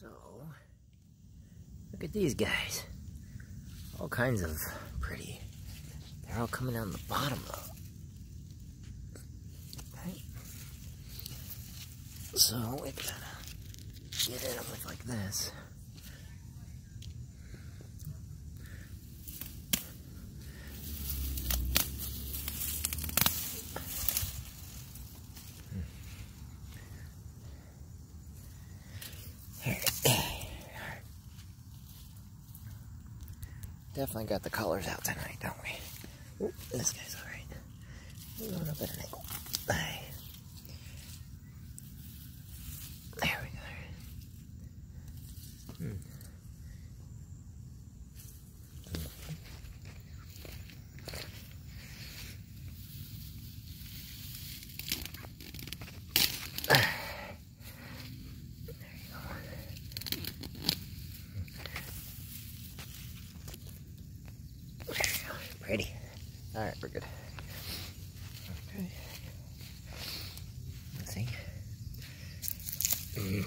So, look at these guys. All kinds of pretty. They're all coming down the bottom though. Right? So, we gotta get at them with like this. Definitely got the colors out tonight, don't we? Ooh, this guy's all right. We're going up at an angle. Aye. There we go. Ready. All right, we're good. Okay. Let's see. There we are.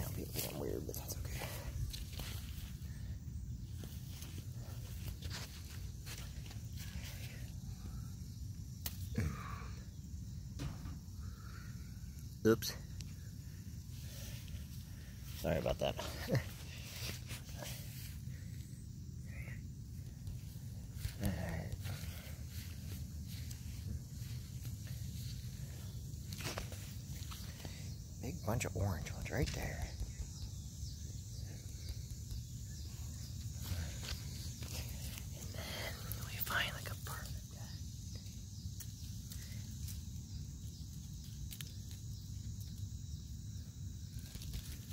It'll be a little weird, but that's okay. Oops. Sorry about that. Big bunch of orange ones right there. And then we find like a perfect guy. There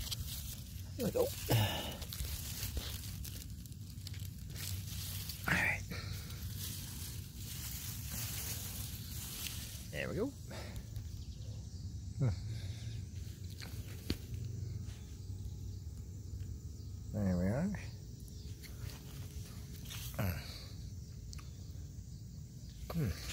we go. Alright. There we go. There we are.